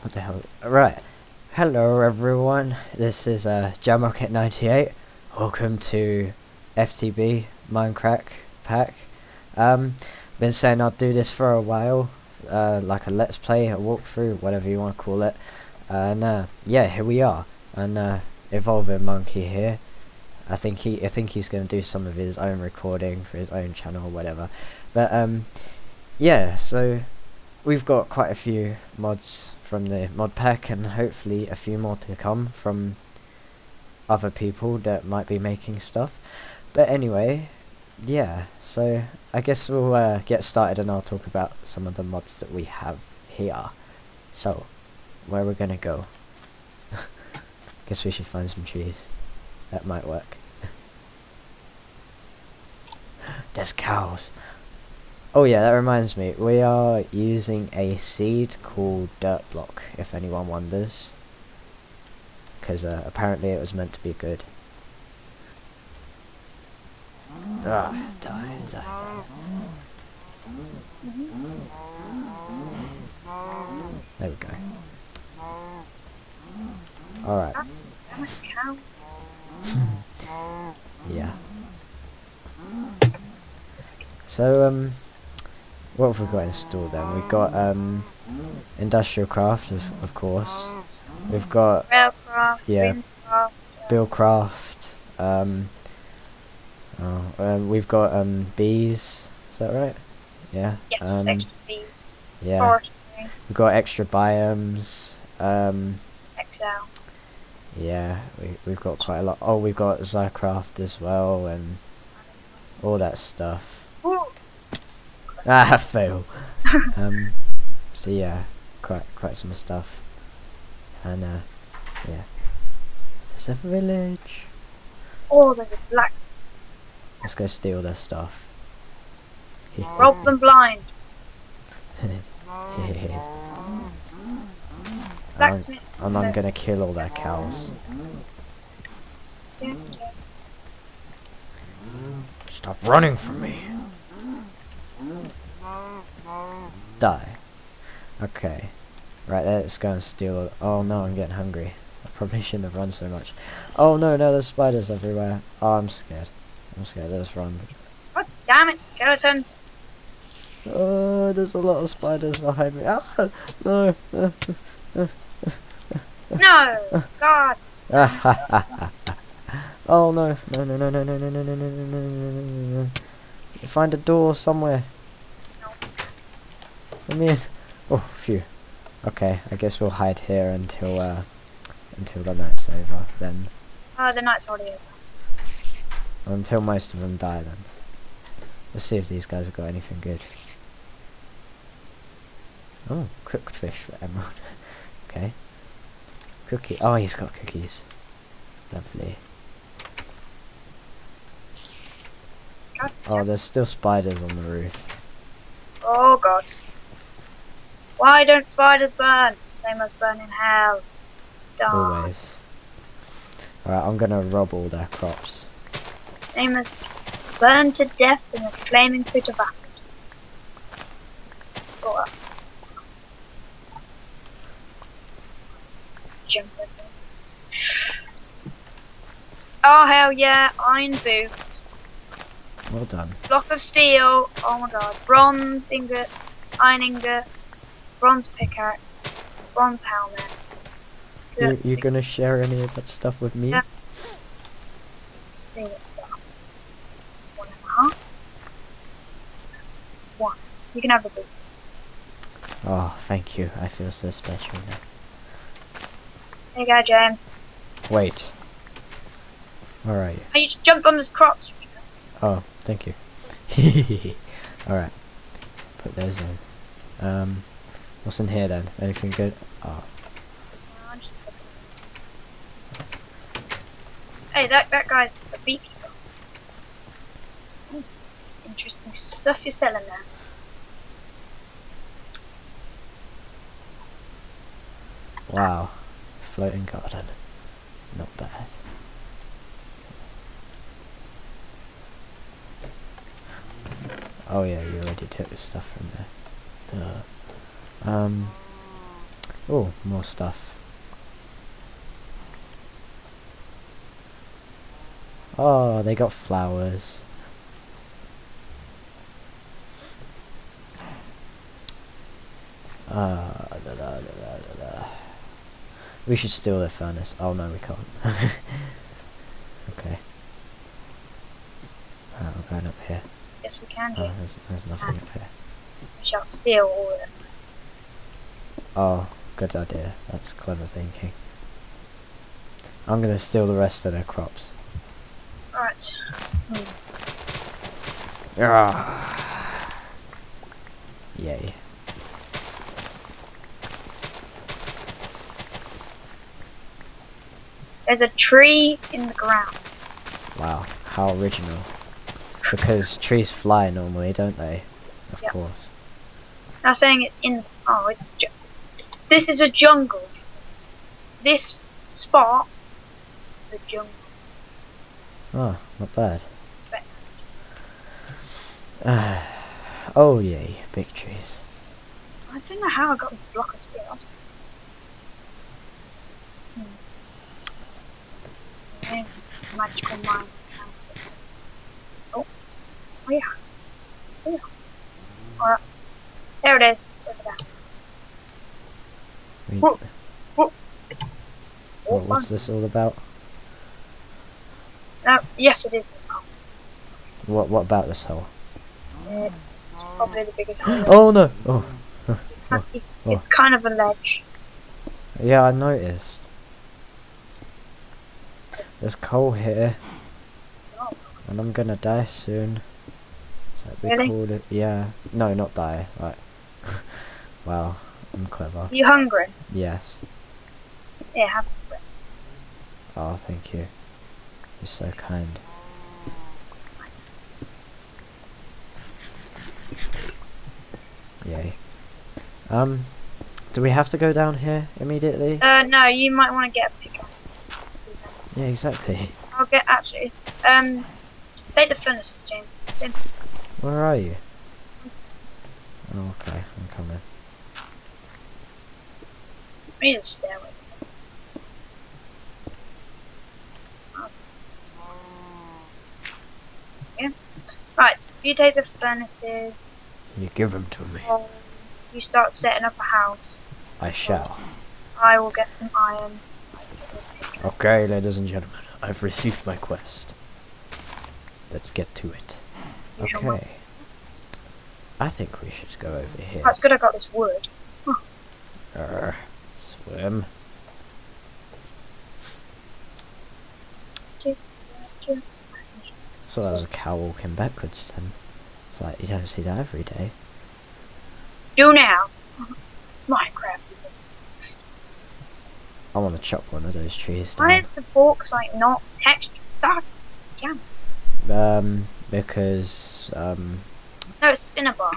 What the hell? Right. Hello everyone, this is Jamrocket98. Welcome to FTB Minecraft pack. Been saying I'll do this for a while, like a let's play, a walkthrough, whatever you want to call it. And yeah, here we are. And Evolving Monkey here. I think he's going to do some of his own recording for his own channel or whatever. But yeah, so we've got quite a few mods from the mod pack, and hopefully a few more to come from other people that might be making stuff. But anyway, yeah, so I guess we'll get started, and I'll talk about some of the mods that we have here. So where we're gonna go? Guess we should find some trees. That might work. There's cows. Oh yeah, that reminds me, we are using a seed called Dirt Block, if anyone wonders, because apparently it was meant to be good. Ah, die. There we go. Alright. Yeah. So, what have we got installed then? We've got Industrial Craft, of course. We've got Railcraft, yeah, Bill Craft. We've got bees. Is that right? Yeah. Yes, extra bees. Yeah. Forestry. We've got extra biomes. Excel. Yeah, we've got quite a lot. Oh, we've got Zycraft as well, and all that stuff. Ah, fail. So yeah, quite some stuff, and yeah, it's a village. Oh, there's a black. Let's go steal their stuff. Rob them blind. And I'm gonna kill all their cows. Stop running from me. Die. Okay. Right, let's go and steal. Oh no, I'm getting hungry. I probably shouldn't have run so much. Oh no, no, there's spiders everywhere. Oh, I'm scared. I'm scared. Let's run. God damn it, skeletons! Oh, there's a lot of spiders behind me. Ah, no. No, God. Oh no, no. Find a door somewhere. I mean, oh, phew. Okay, I guess we'll hide here until the night's over, then. The night's already over. Until most of them die, then. Let's see if these guys have got anything good. Oh, cooked fish for Emerald. Okay. Cookie. Oh, he's got cookies. Lovely. God. Oh, there's still spiders on the roof. Oh, God. Why don't spiders burn? They must burn in hell. Die. Always. Alright, I'm gonna rob all their crops. They must burn to death in a flaming pit of acid. Go up. Jump over. Oh hell yeah, iron boots. Well done. Block of steel. Oh my God. Bronze ingots. Iron ingot. Bronze pickaxe, bronze helmet. You gonna share any of that stuff with me? Yeah. See, it's one. It's 1.5. That's 1. You can have the boots. Oh, thank you. I feel so special now. There you go, James. Wait. Alright. Oh, you just jumped on this crops. Oh, thank you. Alright. Put those in. What's in here then? Anything good? Oh. Hey, that guy's a beekeeper. Ooh, some interesting stuff you're selling there. Wow, floating garden. Not bad. Oh yeah, you already took the stuff from there. Duh. Oh, more stuff. Oh, they got flowers. We should steal their furnace. Oh no, we can't. Okay. Right, we're going up here. Yes, we can. Oh, there's nothing up here. We shall steal all their furnaces. Oh, good idea. That's clever thinking. I'm going to steal the rest of their crops. Right. Yay. There's a tree in the ground. Wow, how original. Because trees fly normally, don't they? Of course. Now saying it's in... Oh, it's... This is a jungle. This spot is a jungle. Oh, not bad. It's better. Oh, yay. Big trees. I don't know how I got this block of steel. Magical mine. Oh yeah. Oh, that's... There it is. It's over there. What's this all about? Yes, it is this hole. What about this hole? It's probably the biggest hole. Oh no! It's kind of a ledge. Yeah, I noticed. There's coal here, and I'm gonna die soon. Is that really? Yeah. No, not die. Right. Wow, I'm clever. You hungry? Yes. Yeah, have some bread. Oh, thank you. You're so kind. Yay. Do we have to go down here immediately? No. You might want to get a pickaxe. Yeah, exactly. I'll get actually. Take the furnaces, James. Where are you? Oh, okay, I'm coming. I need a stairway. Yeah. Right. You take the furnaces. You give them to me. You start setting up a house. I shall. I will get some iron. Okay, ladies and gentlemen, I've received my quest. Let's get to it. Okay. I think we should go over here. That's good, I got this wood. Swim. So that was a cow walking backwards then. It's like, you don't see that every day. Do now! Minecraft. I want to chop one of those trees down. Why is the forks like not textured? Damn. Because no, it's Cinnabar.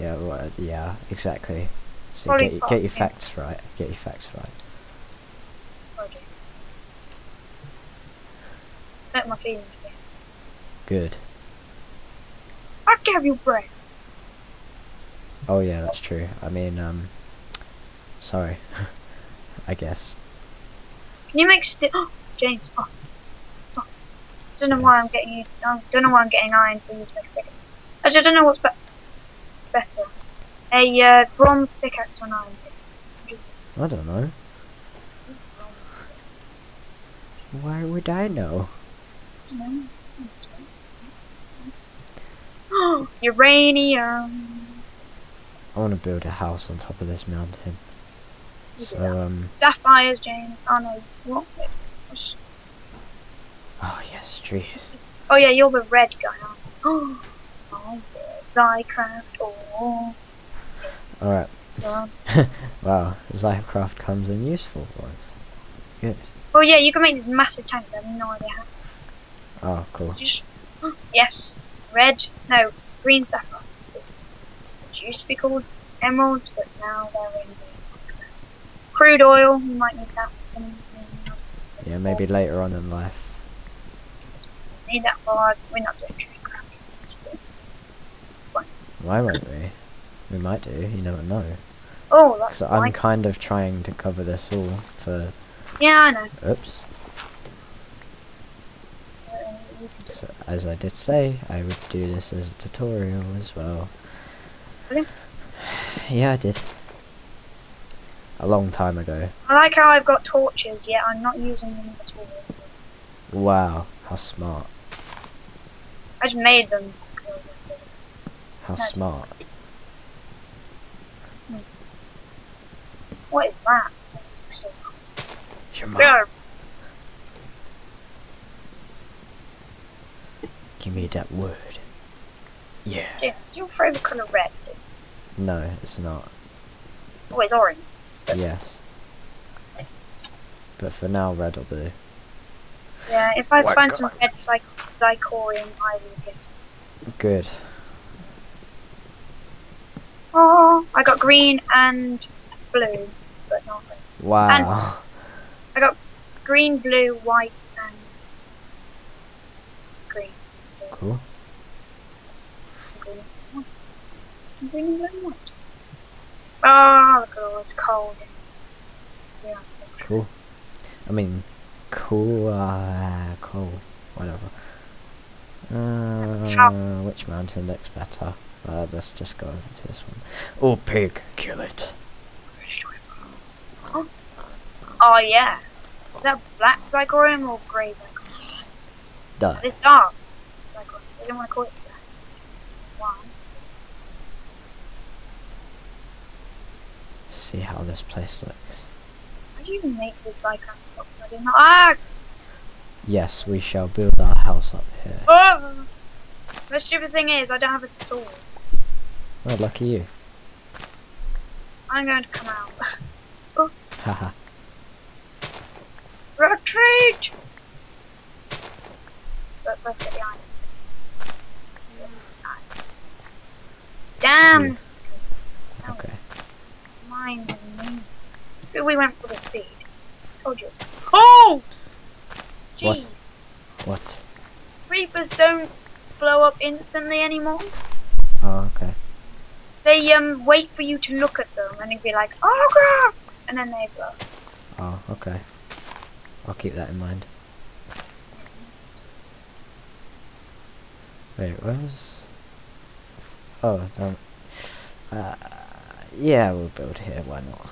Yeah, well, yeah, exactly. So get your facts right. Get your facts right. Let my feelings get. Good. I gave you bread. Oh yeah, that's true. I mean, sorry. I guess. Can you make oh, James. Don't know why I'm getting you. Don't know why I'm getting iron to use make pickaxe. Actually, I don't know what's better. A bronze pickaxe or an iron pickaxe. I don't know. Why would I know? Oh, uranium. I want to build a house on top of this mountain. So, sapphires, James. Oh no, what? Oh yes, trees. Oh yeah, you're the red guy, aren't you? Oh, Zycraft. Oh. Yes. All right. So. Wow, Zycraft comes in useful ones. Good. Oh yeah, you can make these massive tanks. I have no idea how. Oh, cool. Yes, red. No, green sapphires. Which used to be called emeralds, but now they're in. Crude oil, you might need that for something. Yeah, maybe later on in life. Need that for, we're not doing tree crafting. Why won't we? We might do, you never know. Oh, that's so I'm kind of trying to cover this all for... Yeah, I know. Oops. So, as I did say, I would do this as a tutorial as well. Really? Yeah, I did. A long time ago. I like how I've got torches, yet I'm not using them at all. Wow, how smart. I just made them. How smart. What is that? Shamar. Give me that word. Yeah. It's your favourite colour red. No, it's not. Oh, it's orange. Yes. But for now, red'll do. Yeah, if I find some red Zychorium, I will get it. Good. Oh, I got green and blue, but not red. Wow. And I got green, blue, white, and green. Cool. Green and blue and white. Oh, look at all this cold. Yeah. Cool. I mean, cool, cool, whatever. Which mountain looks better? Let's just go over to this one. Oh, pig, kill it. Oh, oh yeah. Is that black Zychorium or grey Zychorium? Dark. It's dark. Zychorium. I didn't want to call it black. Why? See how this place looks. How do you make this Zycraft box? I didn't know. Ah! Yes, we shall build our house up here. Oh! The stupid thing is, I don't have a sword. Oh, lucky you. I'm going to come out. Oh. Haha. Retreat! But let's get the iron. Damn, this is good. Okay. Mine was mean. We went for the seed. Told you. Oh! Jeez. What? Reapers don't blow up instantly anymore. Oh, okay. They wait for you to look at them and they'd be like, oh crap, and then they blow. Oh, okay. I'll keep that in mind. Wait, where was? Oh, don't. Yeah, we'll build here. Why not?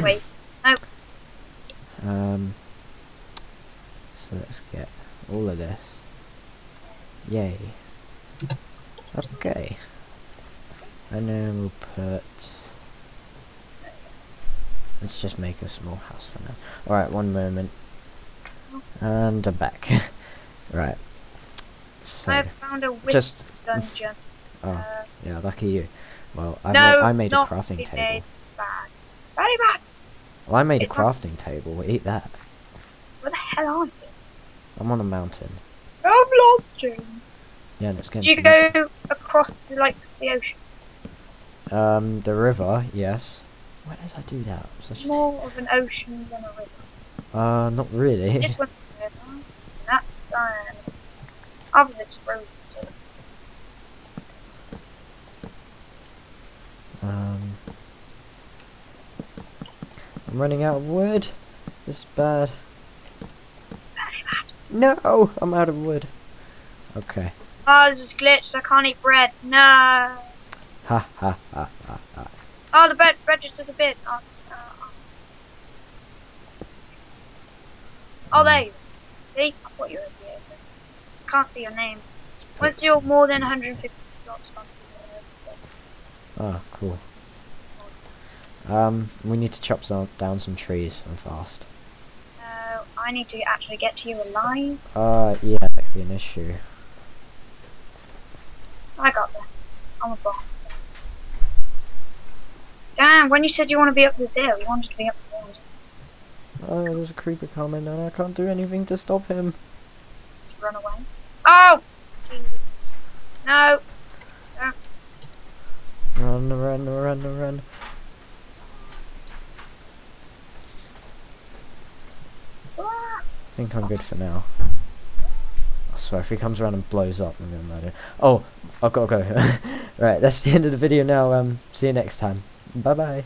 Wait. No. So let's get all of this. Yay. Okay. And then we'll put. Let's just make a small house for now. All right. One moment. And I'm back. Right. So. I found a witch dungeon. Oh, yeah. Lucky you. Well, I made a crafting table. It's bad. Very bad. Well, I made a crafting table. We'll eat that. Where the hell are you? I'm on a mountain. I've lost you. Yeah, let's get. Do you go across the, like, the ocean? The river, yes. Why did I do that? More of an ocean than a river. Not really. This one's a river. And that's other this road. I'm running out of wood. This is bad. Very bad. No, I'm out of wood. Okay. Oh, this is glitched. I can't eat bread. No. Ha ha ha ha ha. Oh, the bread just disappeared. Oh, oh there you. They caught you over here. Can't see your name. Once you're more than 150 blocks from. Ah, oh, cool. We need to chop down some trees and fast. I need to actually get to you alive. Yeah, that could be an issue. I got this. I'm a boss. Damn, when you said you want to be up this hill, you wanted to be up this hill. Oh, there's a creeper coming and I can't do anything to stop him. Just run away. Oh! Jesus. No! Run, run, run, run. I think I'm good for now. I swear, if he comes around and blows up, I'm gonna murder him. Oh, I've gotta go. Right, that's the end of the video now. See you next time. Bye bye.